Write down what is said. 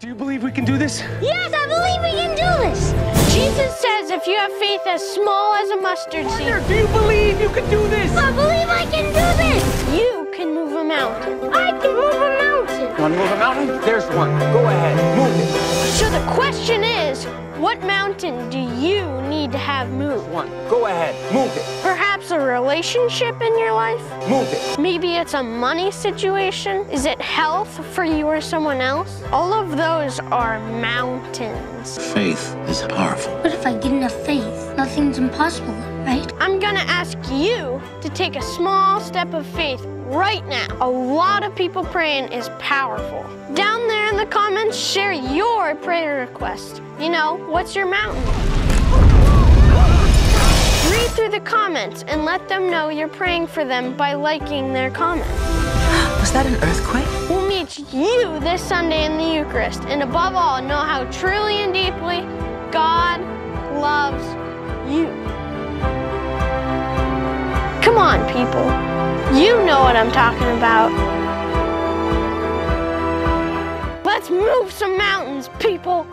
Do you believe we can do this? Yes, I believe we can do this! Jesus says if you have faith as small as a mustard seed... Wonder, do you believe you can do this? I believe I can do this! You can move a mountain. I can move a mountain! You want to move a mountain? There's one. Go ahead, move it. So the question is, what mountain do you need to have moved? One. Go ahead, move it. Perhaps a relationship in your life? Move it. Maybe it's a money situation? Is it health for you or someone else? All of those are mountains. Faith is powerful. But if I get enough faith, nothing's impossible, right? I'm gonna ask you to take a small step of faith right now. A lot of people praying is powerful. Down there in the comments, share your prayer request. You know, what's your mountain? Read through the comments and let them know you're praying for them by liking their comment. Was that an earthquake? We'll meet you this Sunday in the Eucharist, and above all, know how truly and deeply God loves you. Come on, people. You know what I'm talking about. Let's move some mountains, people!